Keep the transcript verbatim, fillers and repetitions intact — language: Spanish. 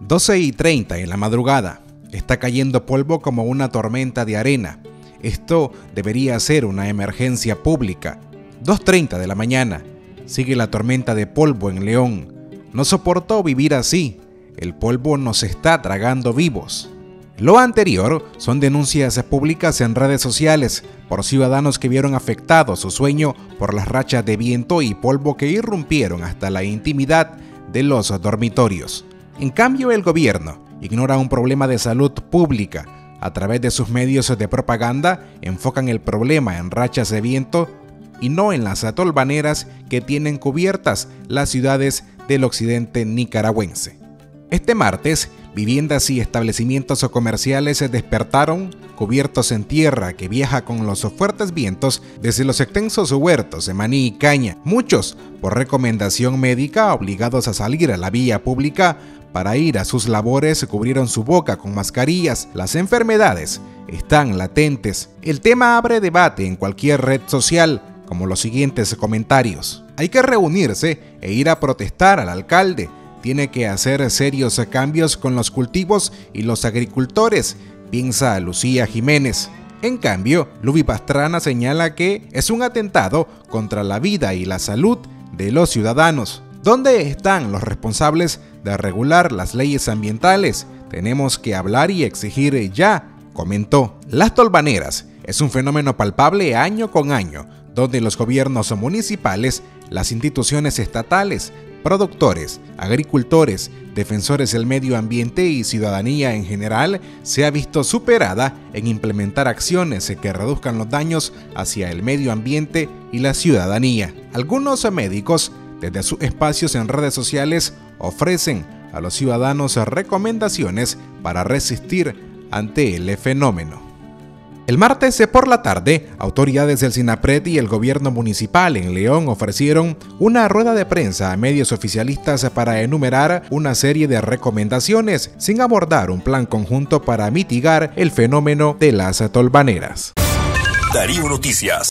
doce y treinta en la madrugada. Está cayendo polvo como una tormenta de arena. Esto debería ser una emergencia pública. dos y treinta de la mañana. Sigue la tormenta de polvo en León. No soportó vivir así. El polvo nos está tragando vivos. Lo anterior son denuncias públicas en redes sociales por ciudadanos que vieron afectado su sueño por las rachas de viento y polvo que irrumpieron hasta la intimidad de los dormitorios. En cambio, el gobierno ignora un problema de salud pública. A través de sus medios de propaganda enfocan el problema en rachas de viento y no en las atolvaneras que tienen cubiertas las ciudades del occidente nicaragüense. Este martes, viviendas y establecimientos comerciales se despertaron cubiertos en tierra que viaja con los fuertes vientos desde los extensos huertos de maní y caña, muchos por recomendación médica obligados a salir a la vía pública para ir a sus labores, cubrieron su boca con mascarillas. Las enfermedades están latentes. El tema abre debate en cualquier red social, como los siguientes comentarios. Hay que reunirse e ir a protestar al alcalde. Tiene que hacer serios cambios con los cultivos y los agricultores, piensa Lucía Jiménez. En cambio, Lubi Pastrana señala que es un atentado contra la vida y la salud de los ciudadanos. ¿Dónde están los responsables de regular las leyes ambientales? Tenemos que hablar y exigir ya, comentó. Las tolvaneras es un fenómeno palpable año con año, donde los gobiernos municipales, las instituciones estatales, productores, agricultores, defensores del medio ambiente y ciudadanía en general se ha visto superada en implementar acciones que reduzcan los daños hacia el medio ambiente y la ciudadanía. Algunos médicos, desde sus espacios en redes sociales, ofrecen a los ciudadanos recomendaciones para resistir ante el fenómeno. El martes por la tarde, autoridades del Sinapred y el gobierno municipal en León ofrecieron una rueda de prensa a medios oficialistas para enumerar una serie de recomendaciones sin abordar un plan conjunto para mitigar el fenómeno de las tolvaneras. Darío Noticias.